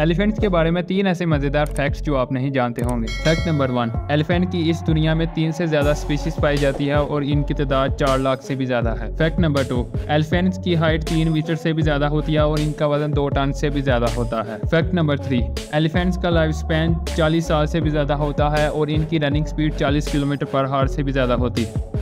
Elephants के बारे में 3 ऐसे मजेदार फैक्ट्स जो आप नहीं जानते होंगे। फैक्ट नंबर 1, एलिफेंट की इस दुनिया में 3 से ज्यादा स्पीशीज पाई जाती है और इनकी तादाद 4 लाख से भी ज्यादा है। फैक्ट नंबर 2, एलिफेंट्स की हाइट 3 मीटर से भी ज्यादा होती है और इनका वजन 2 टन से भी ज्यादा होता है। फैक्ट नंबर 3, एलिफेंट्स का लाइफ स्पैन 40 साल से भी ज्यादा होता है और इनकी running speed 40 kilometre per hour से भी ज्यादा होती है।